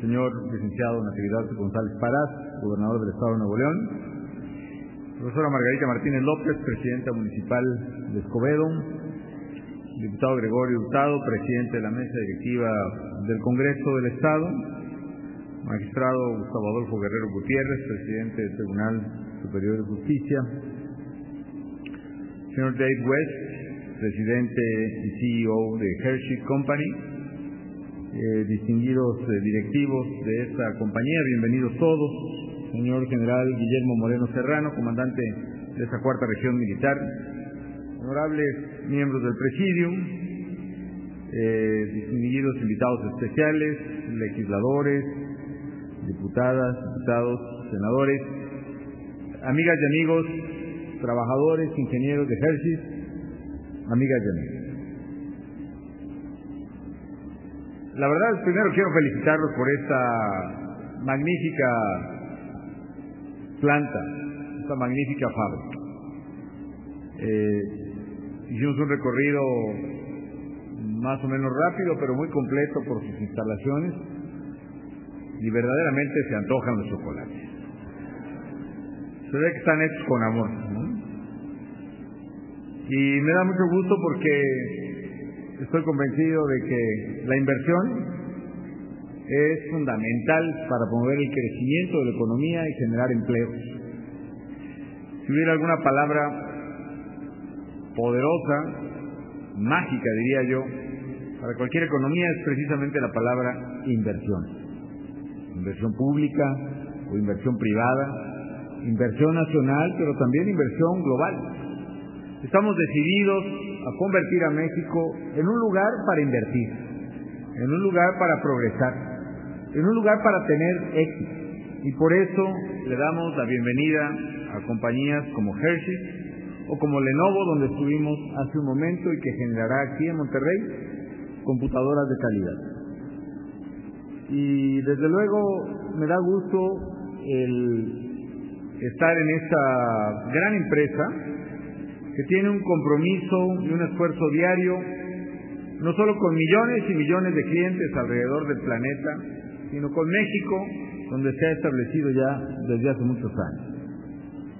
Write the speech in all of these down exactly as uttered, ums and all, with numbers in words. señor licenciado Natividad González Parás, gobernador del Estado de Nuevo León, profesora Margarita Martínez López, presidenta municipal de Escobedo, diputado Gregorio Hurtado, presidente de la mesa directiva del Congreso del Estado, magistrado Gustavo Adolfo Guerrero Gutiérrez, presidente del Tribunal Superior de Justicia, señor Dave West, presidente y C E O de Hershey Company, Eh, distinguidos eh, directivos de esta compañía, bienvenidos todos, señor general Guillermo Moreno Serrano, comandante de esta cuarta región militar, honorables miembros del presidium, eh, distinguidos invitados especiales, legisladores, diputadas, diputados, senadores, amigas y amigos, trabajadores, ingenieros de Hershey, amigas y amigos. La verdad, primero quiero felicitarlos por esta magnífica planta, esta magnífica fábrica. Eh, hicimos un recorrido más o menos rápido, pero muy completo por sus instalaciones, y verdaderamente se antojan los chocolates. Se ve que están hechos con amor, ¿no? Y me da mucho gusto porque estoy convencido de que la inversión es fundamental para promover el crecimiento de la economía y generar empleos. Si hubiera alguna palabra poderosa, mágica diría yo, para cualquier economía es precisamente la palabra inversión. Inversión pública o inversión privada, inversión nacional, pero también inversión global. Estamos decididos a convertir a México en un lugar para invertir, en un lugar para progresar, en un lugar para tener éxito. Y por eso le damos la bienvenida a compañías como Hershey o como Lenovo, donde estuvimos hace un momento y que generará aquí en Monterrey computadoras de calidad. Y desde luego me da gusto el estar en esta gran empresa que tiene un compromiso y un esfuerzo diario, no solo con millones y millones de clientes alrededor del planeta, sino con México, donde se ha establecido ya desde hace muchos años.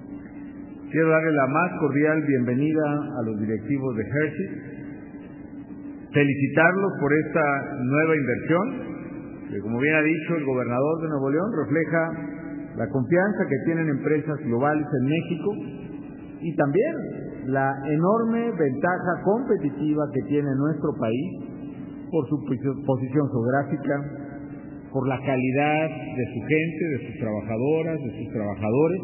Quiero darle la más cordial bienvenida a los directivos de Hershey, felicitarlos por esta nueva inversión, que como bien ha dicho el gobernador de Nuevo León, refleja la confianza que tienen empresas globales en México y también la enorme ventaja competitiva que tiene nuestro país por su posición geográfica, por la calidad de su gente, de sus trabajadoras, de sus trabajadores,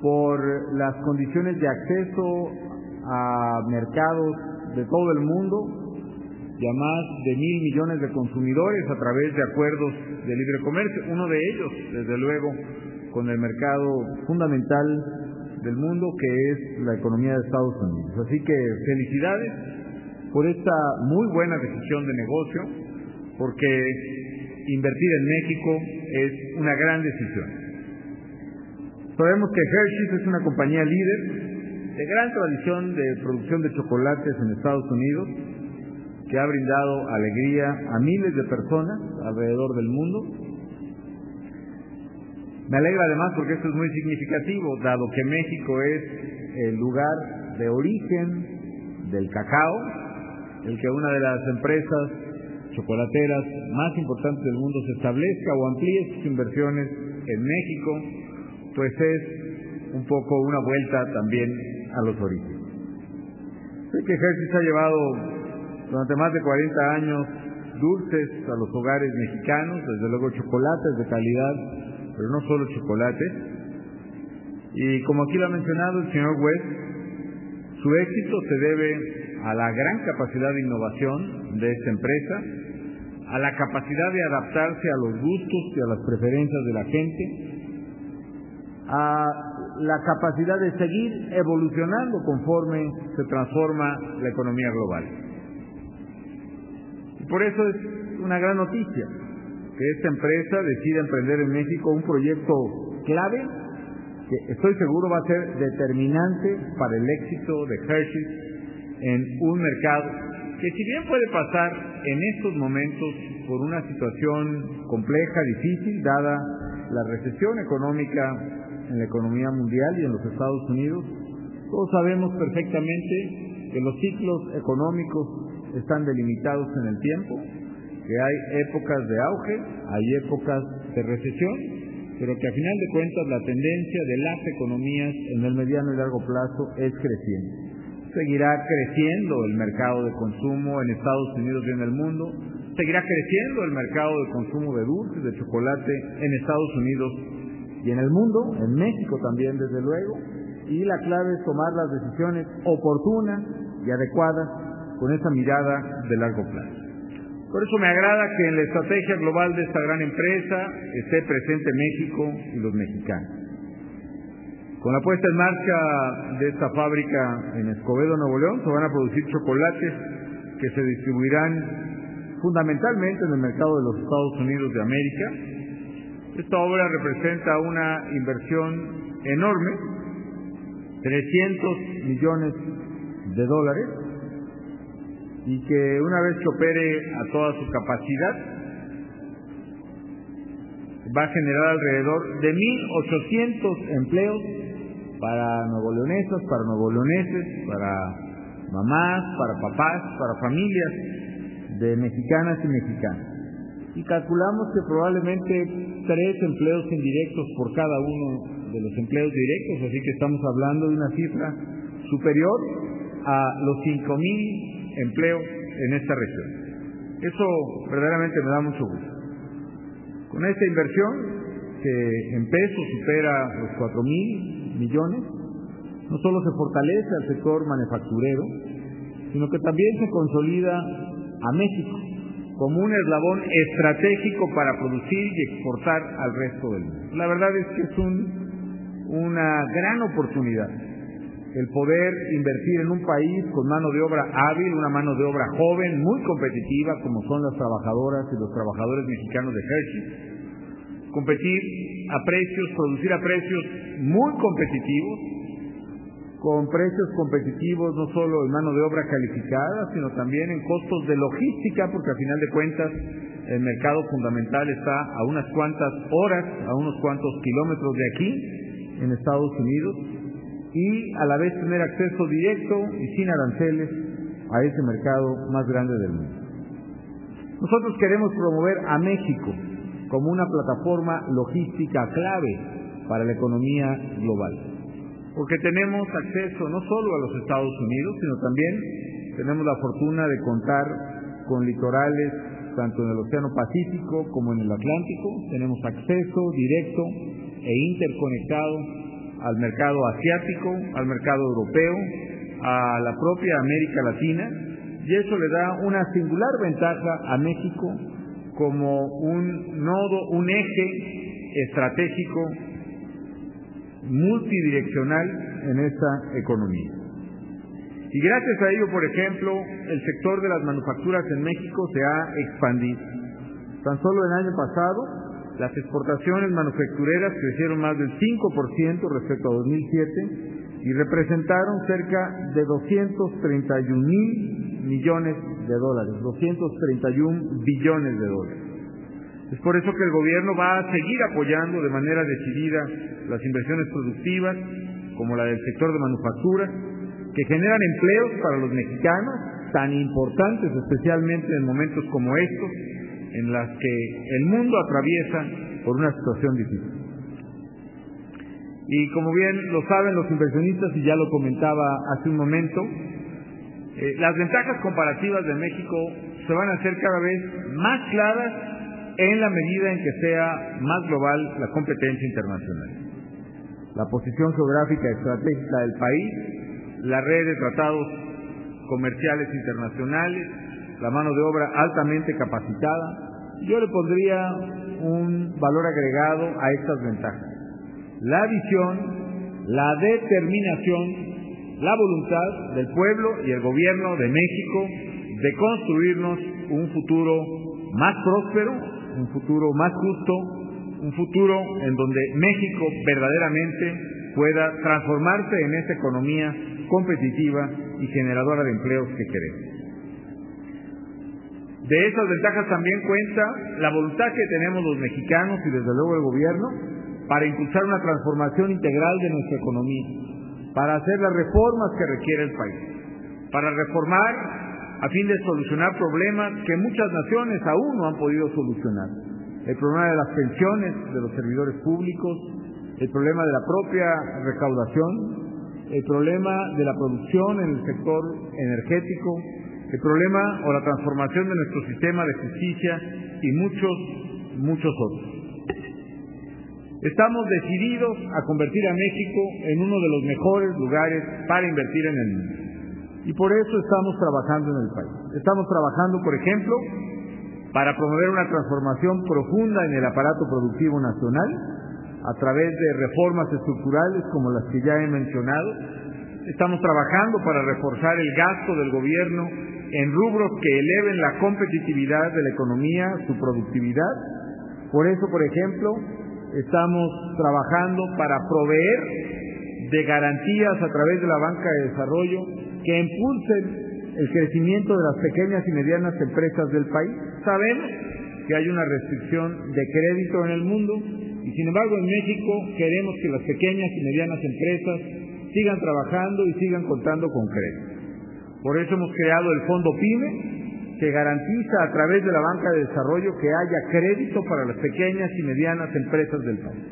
por las condiciones de acceso a mercados de todo el mundo y a más de mil millones de consumidores a través de acuerdos de libre comercio, uno de ellos, desde luego, con el mercado fundamental del mundo que es la economía de Estados Unidos. Así que felicidades por esta muy buena decisión de negocio, porque invertir en México es una gran decisión. Sabemos que Hershey es una compañía líder de gran tradición de producción de chocolates en Estados Unidos, que ha brindado alegría a miles de personas alrededor del mundo. Me alegra además porque esto es muy significativo, dado que México es el lugar de origen del cacao, el que una de las empresas chocolateras más importantes del mundo se establezca o amplíe sus inversiones en México, pues es un poco una vuelta también a los orígenes. Sé que Hershey ha llevado durante más de cuarenta años dulces a los hogares mexicanos, desde luego chocolates de calidad, pero no solo chocolates, y como aquí lo ha mencionado el señor West, su éxito se debe a la gran capacidad de innovación de esta empresa, a la capacidad de adaptarse a los gustos y a las preferencias de la gente, a la capacidad de seguir evolucionando conforme se transforma la economía global. Y por eso es una gran noticia que esta empresa decida emprender en México un proyecto clave que estoy seguro va a ser determinante para el éxito de Hershey en un mercado que, si bien puede pasar en estos momentos por una situación compleja, difícil, dada la recesión económica en la economía mundial y en los Estados Unidos. Todos sabemos perfectamente que los ciclos económicos están delimitados en el tiempo, que hay épocas de auge, hay épocas de recesión, pero que a final de cuentas la tendencia de las economías en el mediano y largo plazo es creciente. Seguirá creciendo el mercado de consumo en Estados Unidos y en el mundo. Seguirá creciendo el mercado de consumo de dulces, de chocolate en Estados Unidos y en el mundo, en México también, desde luego. Y la clave es tomar las decisiones oportunas y adecuadas con esa mirada de largo plazo. Por eso me agrada que en la estrategia global de esta gran empresa esté presente México y los mexicanos. Con la puesta en marcha de esta fábrica en Escobedo, Nuevo León, se van a producir chocolates que se distribuirán fundamentalmente en el mercado de los Estados Unidos de América. Esta obra representa una inversión enorme, trescientos millones de dólares, y que una vez que opere a toda su capacidad, va a generar alrededor de mil ochocientos empleos para nuevoleonesas, para nuevoleoneses, para mamás, para papás, para familias de mexicanas y mexicanos. Y calculamos que probablemente tres empleos indirectos por cada uno de los empleos directos, así que estamos hablando de una cifra superior a los cinco mil empleos en esta región. Eso verdaderamente me da mucho gusto. Con esta inversión, que en pesos supera los cuatro mil millones, no solo se fortalece al sector manufacturero, sino que también se consolida a México como un eslabón estratégico para producir y exportar al resto del mundo. La verdad es que es un, una gran oportunidad el poder invertir en un país con mano de obra hábil, una mano de obra joven, muy competitiva, como son las trabajadoras y los trabajadores mexicanos de Hershey, competir a precios, producir a precios muy competitivos, con precios competitivos no solo en mano de obra calificada, sino también en costos de logística, porque al final de cuentas el mercado fundamental está a unas cuantas horas, a unos cuantos kilómetros de aquí, en Estados Unidos, y a la vez tener acceso directo y sin aranceles a ese mercado más grande del mundo. Nosotros queremos promover a México como una plataforma logística clave para la economía global, porque tenemos acceso no solo a los Estados Unidos, sino también tenemos la fortuna de contar con litorales tanto en el Océano Pacífico como en el Atlántico. Tenemos acceso directo e interconectado al mercado asiático, al mercado europeo, a la propia América Latina, y eso le da una singular ventaja a México como un nodo, un eje estratégico multidireccional en esta economía. Y gracias a ello, por ejemplo, el sector de las manufacturas en México se ha expandido. Tan solo el año pasado, las exportaciones manufactureras crecieron más del cinco por ciento respecto a dos mil siete y representaron cerca de doscientos treinta y un mil millones de dólares, doscientos treinta y un billones de dólares. Es por eso que el gobierno va a seguir apoyando de manera decidida las inversiones productivas, como la del sector de manufactura, que generan empleos para los mexicanos, tan importantes especialmente en momentos como estos, en las que el mundo atraviesa por una situación difícil. Y como bien lo saben los inversionistas, y ya lo comentaba hace un momento, eh, las ventajas comparativas de México se van a hacer cada vez más claras en la medida en que sea más global la competencia internacional. La posición geográfica estratégica del país, la red de tratados comerciales internacionales, la mano de obra altamente capacitada. Yo le pondría un valor agregado a estas ventajas: la visión, la determinación, la voluntad del pueblo y el gobierno de México de construirnos un futuro más próspero, un futuro más justo, un futuro en donde México verdaderamente pueda transformarse en esa economía competitiva y generadora de empleos que queremos. De esas ventajas también cuenta la voluntad que tenemos los mexicanos y desde luego el gobierno para impulsar una transformación integral de nuestra economía, para hacer las reformas que requiere el país, para reformar a fin de solucionar problemas que muchas naciones aún no han podido solucionar. El problema de las pensiones de los servidores públicos, el problema de la propia recaudación, el problema de la producción en el sector energético, el problema o la transformación de nuestro sistema de justicia y muchos, muchos otros. Estamos decididos a convertir a México en uno de los mejores lugares para invertir en el mundo. Y por eso estamos trabajando en el país. Estamos trabajando, por ejemplo, para promover una transformación profunda en el aparato productivo nacional a través de reformas estructurales como las que ya he mencionado. Estamos trabajando para reforzar el gasto del gobierno en rubros que eleven la competitividad de la economía, su productividad. Por eso, por ejemplo, estamos trabajando para proveer de garantías a través de la banca de desarrollo que impulsen el crecimiento de las pequeñas y medianas empresas del país. Sabemos que hay una restricción de crédito en el mundo y, sin embargo, en México queremos que las pequeñas y medianas empresas sigan trabajando y sigan contando con crédito. Por eso hemos creado el Fondo Pyme, que garantiza a través de la banca de desarrollo que haya crédito para las pequeñas y medianas empresas del país.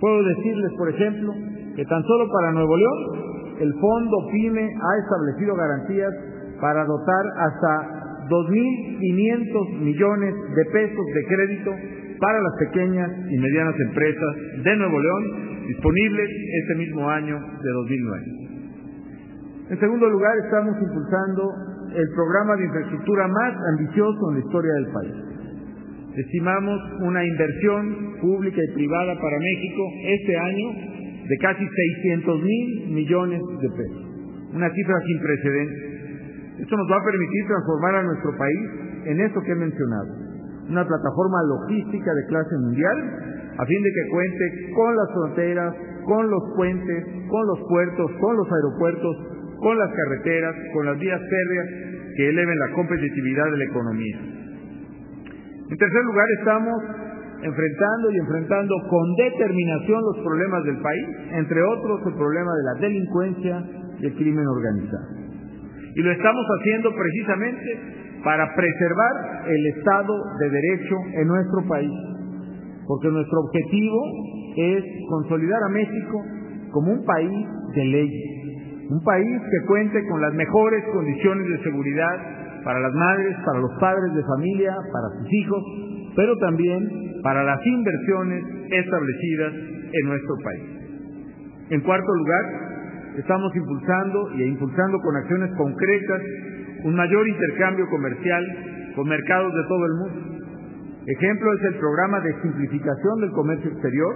Puedo decirles, por ejemplo, que tan solo para Nuevo León, el Fondo Pyme ha establecido garantías para dotar hasta dos mil quinientos millones de pesos de crédito para las pequeñas y medianas empresas de Nuevo León, disponibles este mismo año de dos mil nueve. En segundo lugar, estamos impulsando el programa de infraestructura más ambicioso en la historia del país. Estimamos una inversión pública y privada para México este año de casi seiscientos mil millones de pesos, una cifra sin precedentes. Esto nos va a permitir transformar a nuestro país en esto que he mencionado, una plataforma logística de clase mundial, a fin de que cuente con las fronteras, con los puentes, con los puertos, con los aeropuertos, con las carreteras, con las vías férreas que eleven la competitividad de la economía. En tercer lugar, estamos enfrentando y enfrentando con determinación los problemas del país, entre otros el problema de la delincuencia y el crimen organizado. Y lo estamos haciendo precisamente para preservar el Estado de Derecho en nuestro país, porque nuestro objetivo es consolidar a México como un país de leyes, un país que cuente con las mejores condiciones de seguridad para las madres, para los padres de familia, para sus hijos, pero también para las inversiones establecidas en nuestro país. En cuarto lugar, estamos impulsando y impulsando con acciones concretas un mayor intercambio comercial con mercados de todo el mundo. Ejemplo es el programa de simplificación del comercio exterior,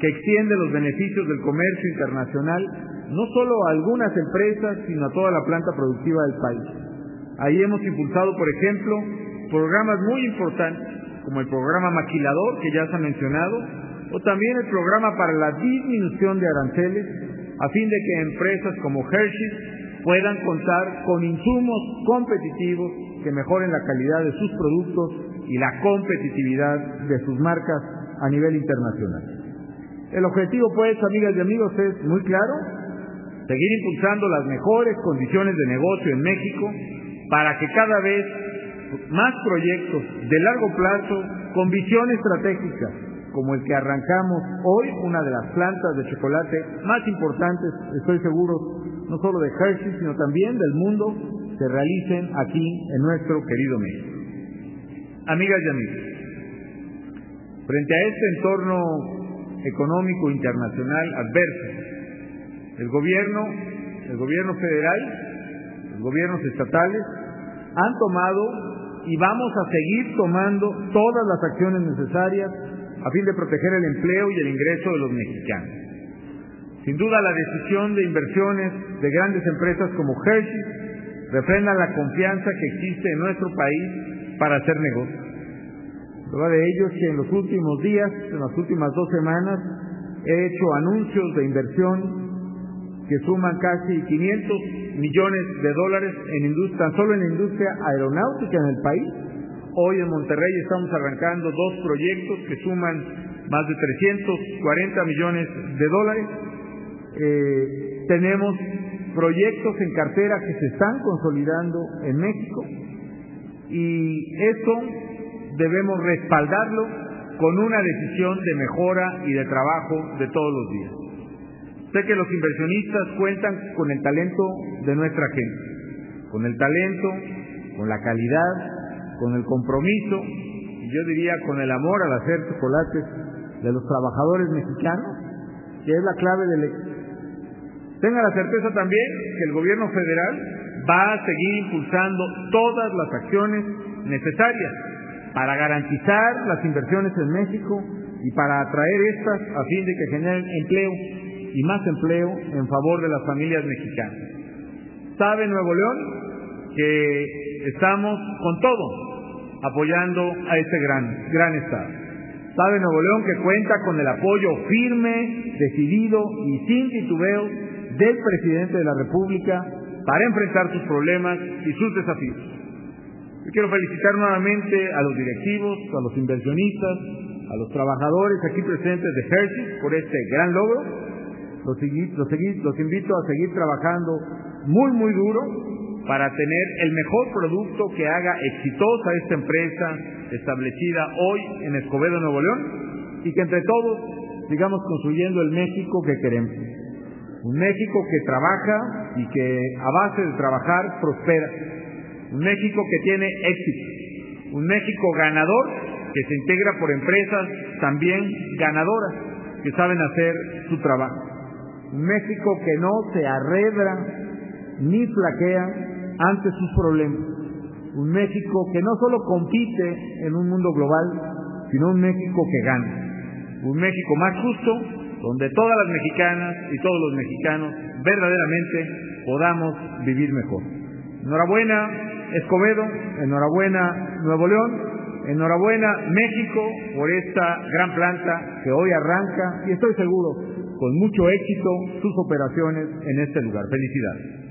que extiende los beneficios del comercio internacional no solo a algunas empresas, sino a toda la planta productiva del país. Ahí hemos impulsado, por ejemplo, programas muy importantes, como el programa maquilador, que ya se ha mencionado, o también el programa para la disminución de aranceles, a fin de que empresas como Hershey puedan contar con insumos competitivos que mejoren la calidad de sus productos y la competitividad de sus marcas a nivel internacional. El objetivo, pues, amigas y amigos, es muy claro: seguir impulsando las mejores condiciones de negocio en México para que cada vez más proyectos de largo plazo con visión estratégica, como el que arrancamos hoy, una de las plantas de chocolate más importantes, estoy seguro, no solo de Hershey, sino también del mundo, se realicen aquí en nuestro querido México. Amigas y amigos, frente a este entorno económico internacional adverso, el gobierno, el gobierno federal, los gobiernos estatales han tomado y vamos a seguir tomando todas las acciones necesarias a fin de proteger el empleo y el ingreso de los mexicanos. Sin duda, la decisión de inversiones de grandes empresas como Hershey refrenda la confianza que existe en nuestro país para hacer negocio. Prueba de ello es que en los últimos días, en las últimas dos semanas, he hecho anuncios de inversión que suman casi quinientos millones de dólares en industria, tan solo en la industria aeronáutica en el país, Hoy en Monterrey estamos arrancando dos proyectos que suman más de trescientos cuarenta millones de dólares. Eh, tenemos proyectos en cartera que se están consolidando en México y eso debemos respaldarlo con una decisión de mejora y de trabajo de todos los días. Sé que los inversionistas cuentan con el talento de nuestra gente, con el talento, con la calidad, con el compromiso y yo diría con el amor al hacer chocolates de los trabajadores mexicanos, que es la clave del éxito. Tenga la certeza también que el gobierno federal va a seguir impulsando todas las acciones necesarias para garantizar las inversiones en México y para atraer estas a fin de que generen empleo y más empleo en favor de las familias mexicanas. ¿Sabe Nuevo León que estamos con todo apoyando a este gran, gran Estado? ¿Sabe Nuevo León que cuenta con el apoyo firme, decidido y sin titubeos del presidente de la República para enfrentar sus problemas y sus desafíos? Yo quiero felicitar nuevamente a los directivos, a los inversionistas, a los trabajadores aquí presentes de Hershey por este gran logro. Los, los, los invito a seguir trabajando muy, muy duro para tener el mejor producto que haga exitosa esta empresa establecida hoy en Escobedo, Nuevo León, y que entre todos sigamos construyendo el México que queremos. Un México que trabaja y que a base de trabajar prospera. Un México que tiene éxito. Un México ganador que se integra por empresas también ganadoras que saben hacer su trabajo. Un México que no se arredra ni flaquea ante sus problemas. Un México que no solo compite en un mundo global, sino un México que gana. Un México más justo, donde todas las mexicanas y todos los mexicanos verdaderamente podamos vivir mejor. Enhorabuena Escobedo, enhorabuena Nuevo León, enhorabuena México por esta gran planta que hoy arranca y estoy seguro con mucho éxito sus operaciones en este lugar. Felicidades.